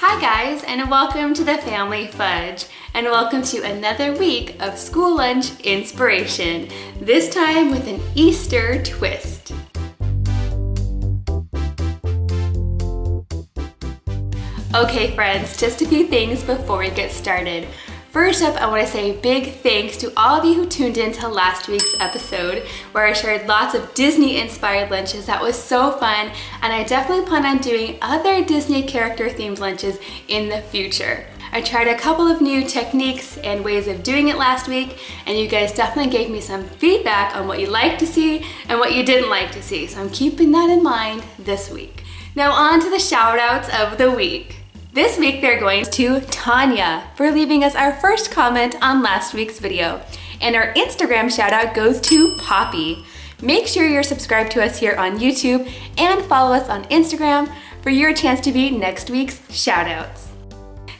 Hi guys, and welcome to The Family Fudge, and welcome to another week of school lunch inspiration, this time with an Easter twist. Okay friends, just a few things before we get started. First up, I want to say big thanks to all of you who tuned in to last week's episode where I shared lots of Disney-inspired lunches. That was so fun, and I definitely plan on doing other Disney character-themed lunches in the future. I tried a couple of new techniques and ways of doing it last week, and you guys definitely gave me some feedback on what you liked to see and what you didn't like to see, so I'm keeping that in mind this week. Now on to the shout-outs of the week. This week they're going to Tanya for leaving us our first comment on last week's video. And our Instagram shout out goes to Poppy. Make sure you're subscribed to us here on YouTube and follow us on Instagram for your chance to be next week's shout outs.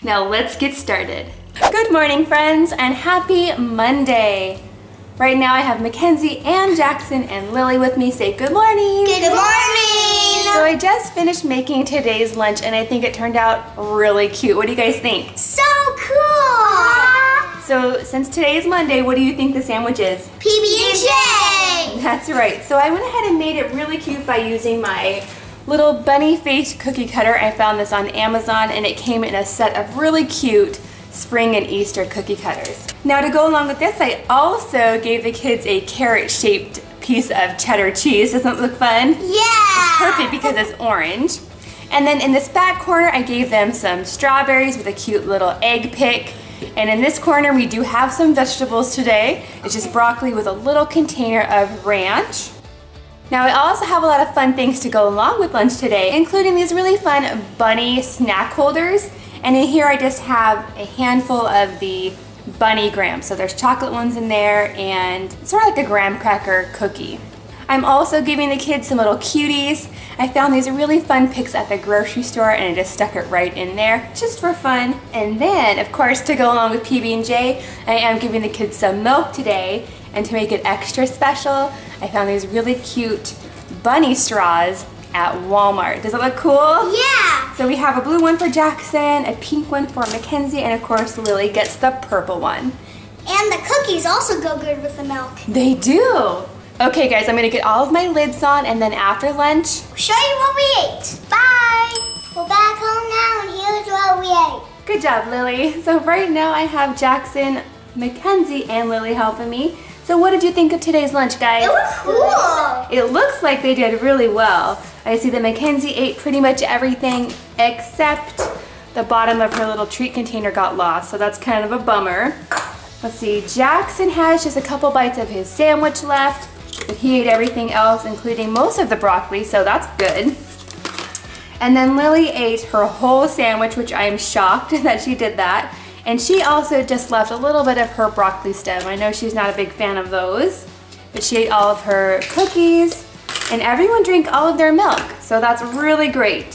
Now let's get started. Good morning friends, and happy Monday. Right now I have Mackenzie and Jackson and Lily with me. Say good morning. Good morning. So I just finished making today's lunch, and I think it turned out really cute. What do you guys think? So cool! So since today is Monday, what do you think the sandwich is? PB&J! That's right. So I went ahead and made it really cute by using my little bunny face cookie cutter. I found this on Amazon, and it came in a set of really cute spring and Easter cookie cutters. Now to go along with this, I also gave the kids a carrot-shaped piece of cheddar cheese. Doesn't it look fun? Yeah! It's perfect because it's orange. And then in this back corner, I gave them some strawberries with a cute little egg pick. And in this corner, we do have some vegetables today. It's just broccoli with a little container of ranch. Now I also have a lot of fun things to go along with lunch today, including these really fun bunny snack holders. And in here I just have a handful of the Bunny Gram. So there's chocolate ones in there and sort of like a graham cracker cookie. I'm also giving the kids some little cuties. I found these really fun picks at the grocery store, and I just stuck it right in there just for fun. And then of course, to go along with PB&J, I am giving the kids some milk today, and to make it extra special, I found these really cute bunny straws at Walmart. Does it look cool? Yeah! So we have a blue one for Jackson, a pink one for Mackenzie, and of course Lily gets the purple one. And the cookies also go good with the milk. They do! Okay guys, I'm gonna get all of my lids on, and then after lunch, we'll show you what we ate! Bye! We're back home now, and here's what we ate. Good job, Lily. So right now I have Jackson, Mackenzie, and Lily helping me. So what did you think of today's lunch, guys? It was cool! It looks like they did really well. I see that Mackenzie ate pretty much everything except the bottom of her little treat container got lost, so that's kind of a bummer. Let's see, Jackson has just a couple bites of his sandwich left, but he ate everything else, including most of the broccoli, so that's good. And then Lily ate her whole sandwich, which I am shocked that she did that. And she also just left a little bit of her broccoli stem. I know she's not a big fan of those, but she ate all of her cookies, and everyone drank all of their milk, so that's really great.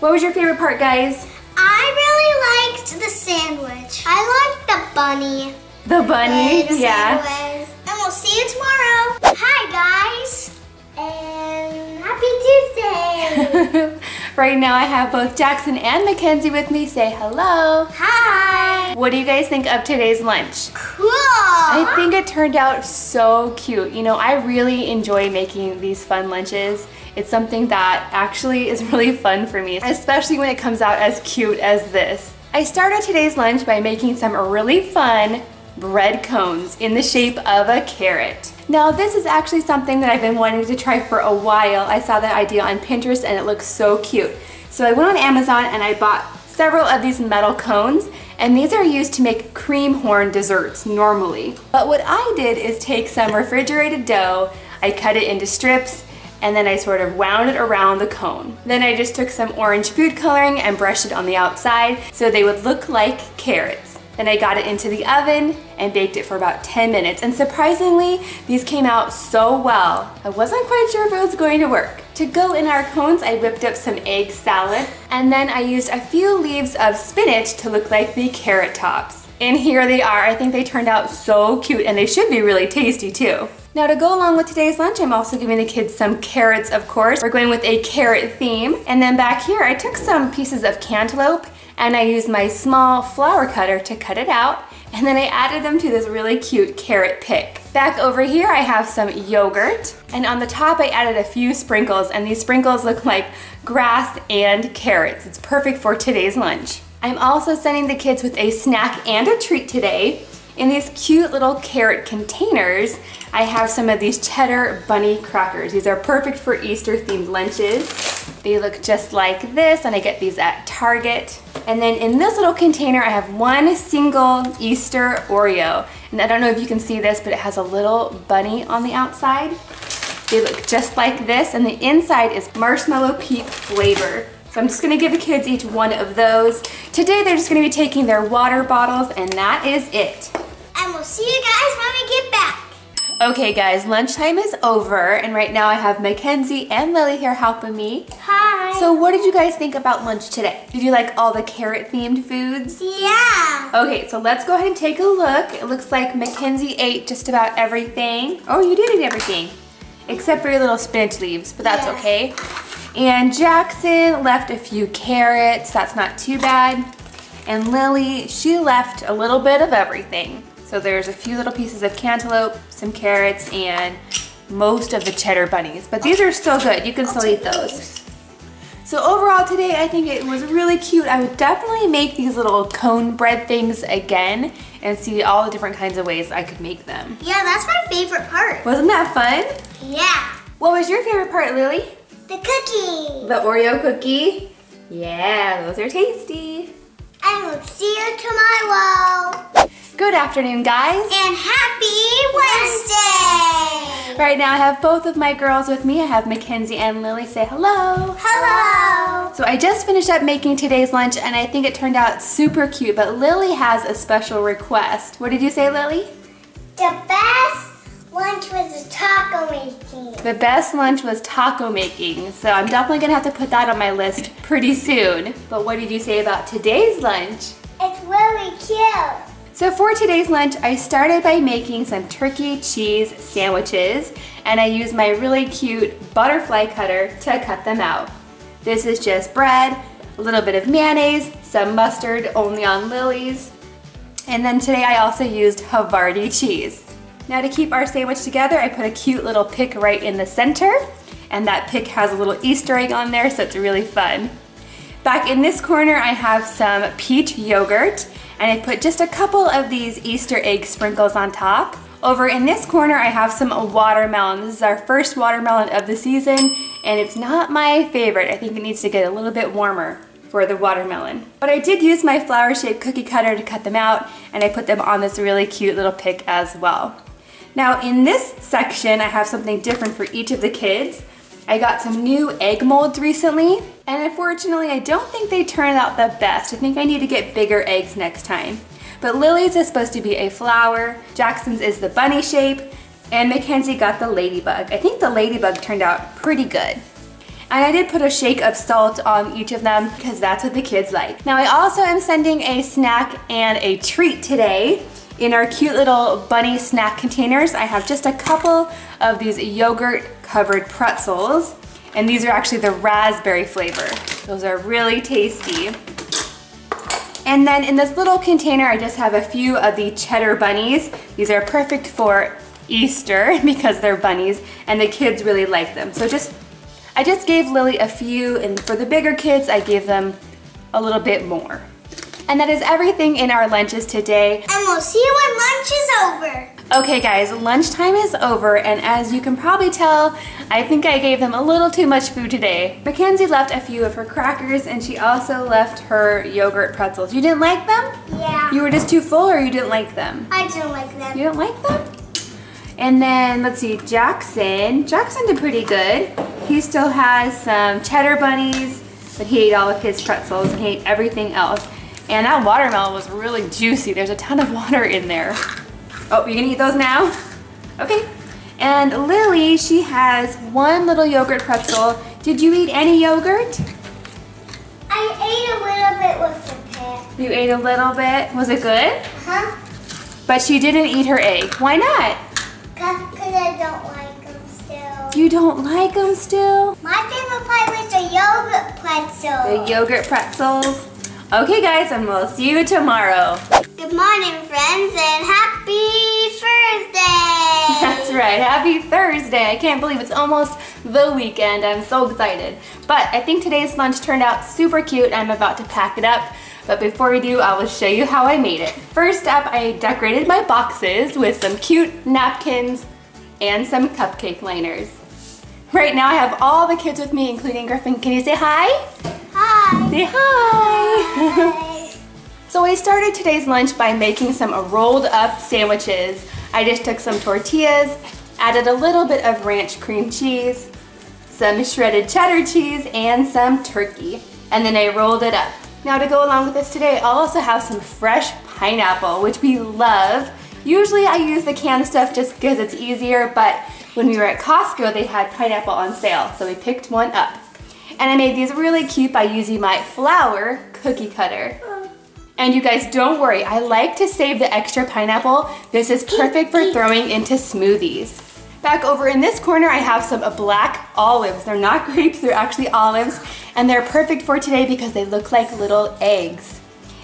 What was your favorite part, guys? I really liked the sandwich. I liked the bunny. The bunny? Yeah. Sandwich. And we'll see you tomorrow. Hi, guys. And happy Tuesday. Right now I have both Jackson and Mackenzie with me. Say hello. Hi. What do you guys think of today's lunch? Cool. I think it turned out so cute. You know, I really enjoy making these fun lunches. It's something that actually is really fun for me, especially when it comes out as cute as this. I started today's lunch by making some really fun bread cones in the shape of a carrot. Now this is actually something that I've been wanting to try for a while. I saw that idea on Pinterest, and it looks so cute. So I went on Amazon and I bought several of these metal cones, and these are used to make cream horn desserts normally. But what I did is take some refrigerated dough, I cut it into strips, and then I sort of wound it around the cone. Then I just took some orange food coloring and brushed it on the outside so they would look like carrots. Then I got it into the oven and baked it for about 10 minutes. And surprisingly, these came out so well. I wasn't quite sure if it was going to work. To go in our cones, I whipped up some egg salad, and then I used a few leaves of spinach to look like the carrot tops. And here they are. I think they turned out so cute, and they should be really tasty too. Now to go along with today's lunch, I'm also giving the kids some carrots, of course. We're going with a carrot theme. And then back here, I took some pieces of cantaloupe and I used my small flower cutter to cut it out. And then I added them to this really cute carrot pick. Back over here, I have some yogurt. And on the top, I added a few sprinkles. And these sprinkles look like grass and carrots. It's perfect for today's lunch. I'm also sending the kids with a snack and a treat today. In these cute little carrot containers, I have some of these cheddar bunny crackers. These are perfect for Easter themed lunches. They look just like this, and I get these at Target. And then in this little container, I have one single Easter Oreo. And I don't know if you can see this, but it has a little bunny on the outside. They look just like this, and the inside is marshmallow peep flavor. So I'm just gonna give the kids each one of those. Today, they're just gonna be taking their water bottles, and that is it. And we'll see you guys when we get back. Okay guys, lunchtime is over, and right now I have Mackenzie and Lily here helping me. Hi. So what did you guys think about lunch today? Did you like all the carrot themed foods? Yeah. Okay, so let's go ahead and take a look. It looks like Mackenzie ate just about everything. Oh, you did eat everything, except for your little spinach leaves, but that's okay. And Jackson left a few carrots, that's not too bad. And Lily, she left a little bit of everything. So there's a few little pieces of cantaloupe, some carrots, and most of the cheddar bunnies. But these are still good, you can still eat those. So overall today, I think it was really cute. I would definitely make these little cone bread things again and see all the different kinds of ways I could make them. Yeah, that's my favorite part. Wasn't that fun? Yeah. What was your favorite part, Lily? The cookie. The Oreo cookie? Yeah, those are tasty. And we'll see you tomorrow. Good afternoon, guys. And happy Wednesday. Right now I have both of my girls with me. I have Mackenzie and Lily. Say hello. Hello. So I just finished up making today's lunch and I think it turned out super cute, but Lily has a special request. What did you say, Lily? The best lunch was taco making. The best lunch was taco making. So I'm definitely gonna have to put that on my list pretty soon. But what did you say about today's lunch? It's really cute. So for today's lunch, I started by making some turkey cheese sandwiches, and I used my really cute butterfly cutter to cut them out. This is just bread, a little bit of mayonnaise, some mustard only on Lily's, and then today I also used Havarti cheese. Now to keep our sandwich together, I put a cute little pick right in the center, and that pick has a little Easter egg on there, so it's really fun. Back in this corner, I have some peach yogurt, and I put just a couple of these Easter egg sprinkles on top. Over in this corner, I have some watermelon. This is our first watermelon of the season, and it's not my favorite. I think it needs to get a little bit warmer for the watermelon. But I did use my flower-shaped cookie cutter to cut them out, and I put them on this really cute little pick as well. Now in this section, I have something different for each of the kids. I got some new egg molds recently, and unfortunately I don't think they turned out the best. I think I need to get bigger eggs next time. But Lily's is supposed to be a flower, Jackson's is the bunny shape, and Mackenzie got the ladybug. I think the ladybug turned out pretty good. And I did put a shake of salt on each of them because that's what the kids like. Now I also am sending a snack and a treat today. In our cute little bunny snack containers, I have just a couple of these yogurt-covered pretzels, and these are actually the raspberry flavor. Those are really tasty. And then in this little container, I just have a few of the cheddar bunnies. These are perfect for Easter because they're bunnies, and the kids really like them. So I just gave Lily a few, and for the bigger kids, I gave them a little bit more. And that is everything in our lunches today. And we'll see you when lunch is over. Okay guys, lunchtime is over, and as you can probably tell, I think I gave them a little too much food today. Mackenzie left a few of her crackers, and she also left her yogurt pretzels. You didn't like them? Yeah. You were just too full, or you didn't like them? I didn't like them. You don't like them? And then, let's see, Jackson. Jackson did pretty good. He still has some cheddar bunnies, but he ate all of his pretzels, and he ate everything else. And that watermelon was really juicy. There's a ton of water in there. Oh, you're gonna eat those now? Okay. And Lily, she has one little yogurt pretzel. Did you eat any yogurt? I ate a little bit with the pig. You ate a little bit? Was it good? Uh-huh. But she didn't eat her egg. Why not? Because I I don't like them still. You don't like them still? My favorite pie was the yogurt pretzel. The yogurt pretzels. Okay guys, and we'll see you tomorrow. Good morning friends, and happy Thursday. That's right, happy Thursday. I can't believe it's almost the weekend. I'm so excited. But I think today's lunch turned out super cute. I'm about to pack it up. But before we do, I will show you how I made it. First up, I decorated my boxes with some cute napkins and some cupcake liners. Right now I have all the kids with me, including Griffin. Can you say hi? Hi. Say hi. Hi. So I started today's lunch by making some rolled up sandwiches. I just took some tortillas, added a little bit of ranch cream cheese, some shredded cheddar cheese, and some turkey. And then I rolled it up. Now to go along with this today, I'll also have some fresh pineapple, which we love. Usually I use the canned stuff just because it's easier, but when we were at Costco, they had pineapple on sale, so we picked one up. And I made these really cute by using my flour cookie cutter. And you guys, don't worry, I like to save the extra pineapple. This is perfect for throwing into smoothies. Back over in this corner, I have some black olives. They're not grapes, they're actually olives. And they're perfect for today because they look like little eggs.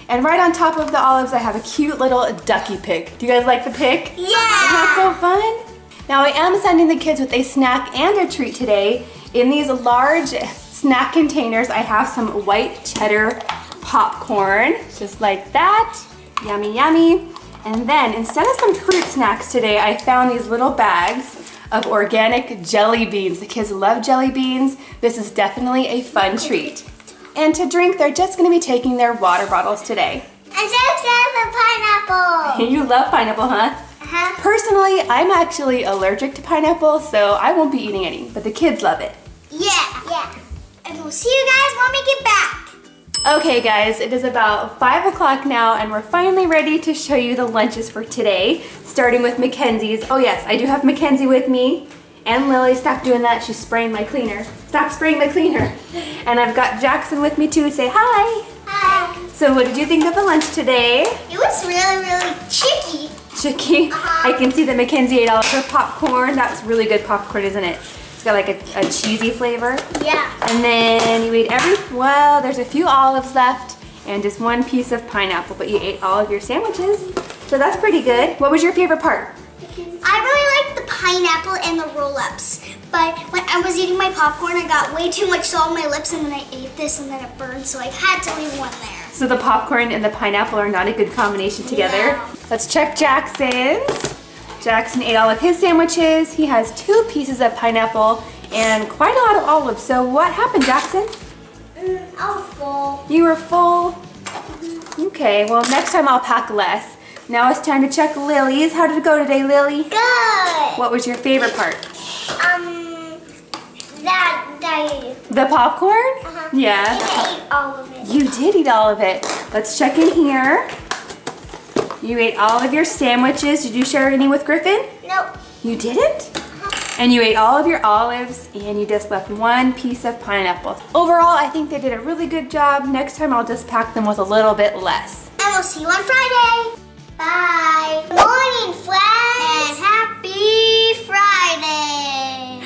And right on top of the olives, I have a cute little ducky pig. Do you guys like the pig? Yeah! Isn't that so fun? Now I am sending the kids with a snack and a treat today. In these large snack containers, I have some white cheddar popcorn, just like that. Yummy, yummy. And then instead of some fruit snacks today, I found these little bags of organic jelly beans. The kids love jelly beans. This is definitely a fun treat. And to drink, they're just gonna be taking their water bottles today. I'm so excited for pineapple. You love pineapple, huh? Uh-huh. Personally, I'm actually allergic to pineapple, so I won't be eating any, but the kids love it. Yeah, yeah. And we'll see you guys when we get back. Okay guys, it is about 5 o'clock now and we're finally ready to show you the lunches for today, starting with Mackenzie's. Oh yes, I do have Mackenzie with me. And Lily, stop doing that, she's spraying my cleaner. Stop spraying my cleaner. And I've got Jackson with me too, say hi. Hi. So what did you think of the lunch today? It was really, really chicky. Chicky? I can see that Mackenzie ate all of her popcorn. That's really good popcorn, isn't it? It's got like a cheesy flavor. Yeah. And then you ate well, there's a few olives left and just one piece of pineapple, but you ate all of your sandwiches. So that's pretty good. What was your favorite part? I really liked the pineapple and the roll-ups, but when I was eating my popcorn, I got way too much salt on my lips, and then I ate this, and then it burned, so I had to leave one there. So the popcorn and the pineapple are not a good combination together. Yeah. Let's check Jackson's. Jackson ate all of his sandwiches. He has 2 pieces of pineapple and quite a lot of olives. So what happened, Jackson? I was full. You were full? Okay, well next time I'll pack less. Now it's time to check Lily's. How did it go today, Lily? Good. What was your favorite part? The popcorn? Uh-huh. Yeah. I ate all of it. You did eat all of it. Let's check in here. You ate all of your sandwiches. Did you share any with Griffin? Nope. You didn't? And you ate all of your olives and you just left one piece of pineapple. Overall, I think they did a really good job. Next time I'll just pack them with a little bit less. And we'll see you on Friday. Bye. Good morning, friends. And happy Friday.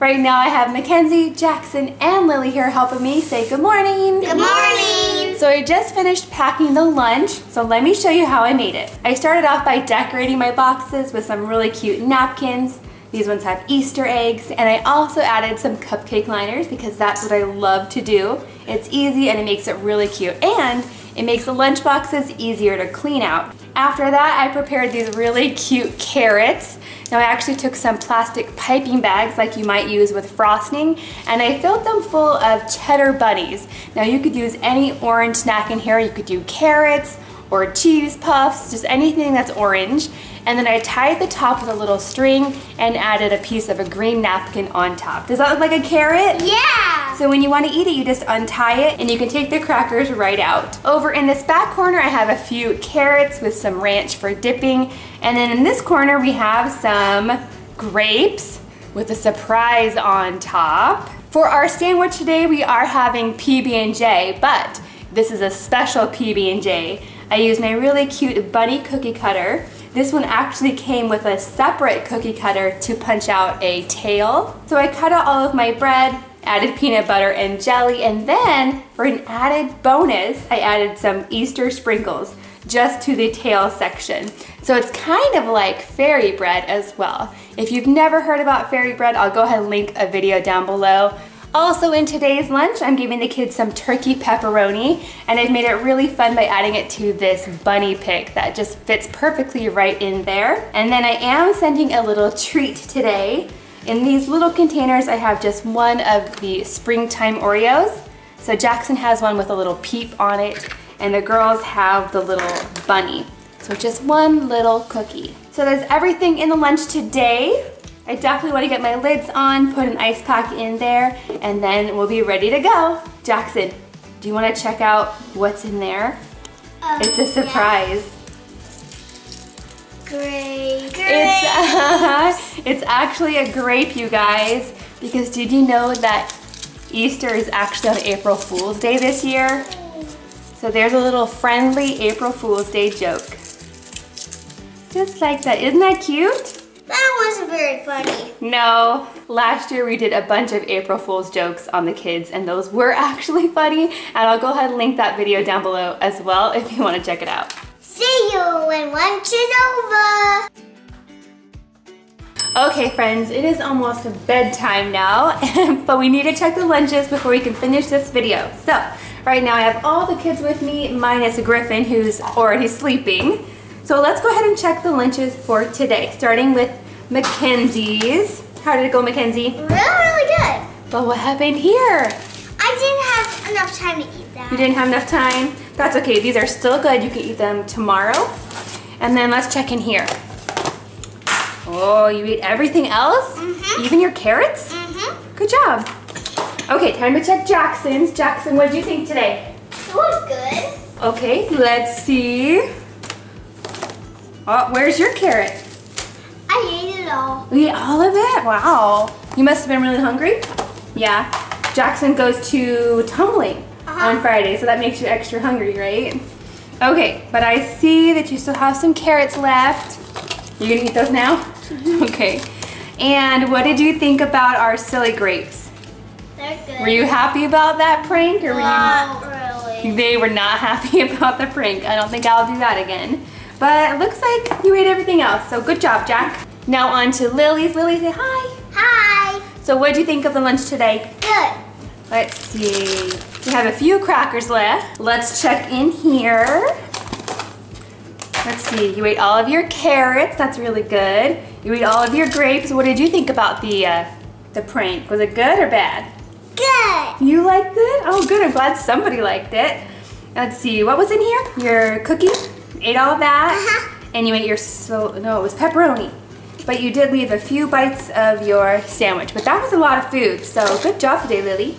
Right now I have Mackenzie, Jackson, and Lily here helping me say good morning. Good morning. So I just finished packing the lunch, so let me show you how I made it. I started off by decorating my boxes with some really cute napkins. These ones have Easter eggs, and I also added some cupcake liners because that's what I love to do. It's easy and it makes it really cute, and it makes the lunch boxes easier to clean out. After that, I prepared these really cute carrots. Now I actually took some plastic piping bags like you might use with frosting, and I filled them full of cheddar bunnies. Now you could use any orange snack in here. You could do carrots or cheese puffs, just anything that's orange. And then I tied the top with a little string and added a piece of a green napkin on top. Does that look like a carrot? Yeah! So when you want to eat it, you just untie it and you can take the crackers right out. Over in this back corner, I have a few carrots with some ranch for dipping. And then in this corner, we have some grapes with a surprise on top. For our sandwich today, we are having PB&J, but this is a special PB&J. I used my really cute bunny cookie cutter This one actually came with a separate cookie cutter to punch out a tail. So I cut out all of my bread, added peanut butter and jelly, and then for an added bonus, I added some Easter sprinkles just to the tail section. So it's kind of like fairy bread as well. If you've never heard about fairy bread, I'll go ahead and link a video down below. Also in today's lunch, I'm giving the kids some turkey pepperoni, and I've made it really fun by adding it to this bunny pick that just fits perfectly right in there. And then I am sending a little treat today. In these little containers, I have just one of the springtime Oreos. So Jackson has one with a little peep on it, and the girls have the little bunny. So just one little cookie. So there's everything in the lunch today. I definitely want to get my lids on, put an ice pack in there, and then we'll be ready to go. Jackson, do you want to check out what's in there? It's a surprise. Yeah. Grape. It's actually a grape, you guys, because did you know that Easter is actually on April Fool's Day this year? So there's a little friendly April Fool's Day joke. Just like that. Isn't that cute? That wasn't very funny. No. Last year we did a bunch of April Fool's jokes on the kids, and those were actually funny, and I'll go ahead and link that video down below as well if you want to check it out. See you when lunch is over. Okay friends, it is almost bedtime now, but we need to check the lunches before we can finish this video. So right now I have all the kids with me minus Griffin, who's already sleeping. So let's go ahead and check the lunches for today, starting with Mackenzie's. How did it go, Mackenzie? Really, really good. But what happened here? I didn't have enough time to eat that. You didn't have enough time? That's okay, these are still good. You can eat them tomorrow. And then let's check in here. Oh, you eat everything else? Mm-hmm. Even your carrots? Mm-hmm. Good job. Okay, time to check Jackson's. Jackson, what did you think today? It was good. Okay, let's see. Oh, where's your carrot? I ate it all. You ate all of it? Wow. You must have been really hungry? Yeah. Jackson goes to tumbling on Friday, so that makes you extra hungry, right? Okay, but I see that you still have some carrots left. You're gonna eat those now? Okay. And what did you think about our silly grapes? They're good. Were you happy about that prank? Or were not really. They were not happy about the prank. I don't think I'll do that again. But it looks like you ate everything else, so good job, Jack. Now on to Lily's. Lily, say hi. Hi. So what did you think of the lunch today? Good. Let's see. We have a few crackers left. Let's check in here. Let's see, you ate all of your carrots. That's really good. You ate all of your grapes. What did you think about the prank? Was it good or bad? Good. You liked it? Oh, good. I'm glad somebody liked it. Let's see, what was in here? Your cookie? Ate all that, and you ate your, no, it was pepperoni. But you did leave a few bites of your sandwich, but that was a lot of food, so good job today, Lily.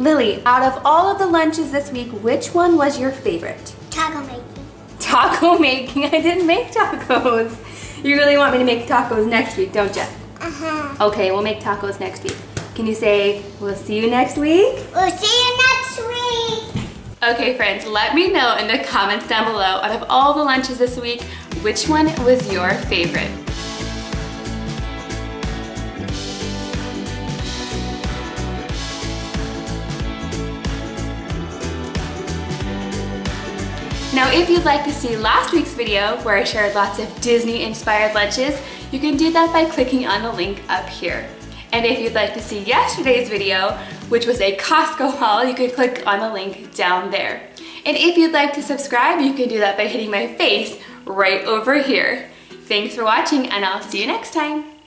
Lily, out of all of the lunches this week, which one was your favorite? Taco making. Taco making? I didn't make tacos. You really want me to make tacos next week, don't you? Uh-huh. Okay, we'll make tacos next week. Can you say, we'll see you next week? We'll see you next week. Okay friends, let me know in the comments down below, out of all the lunches this week, which one was your favorite? Now if you'd like to see last week's video where I shared lots of Disney-inspired lunches, you can do that by clicking on the link up here. And if you'd like to see yesterday's video, which was a Costco haul, you could click on the link down there. And if you'd like to subscribe, you can do that by hitting my face right over here. Thanks for watching, and I'll see you next time.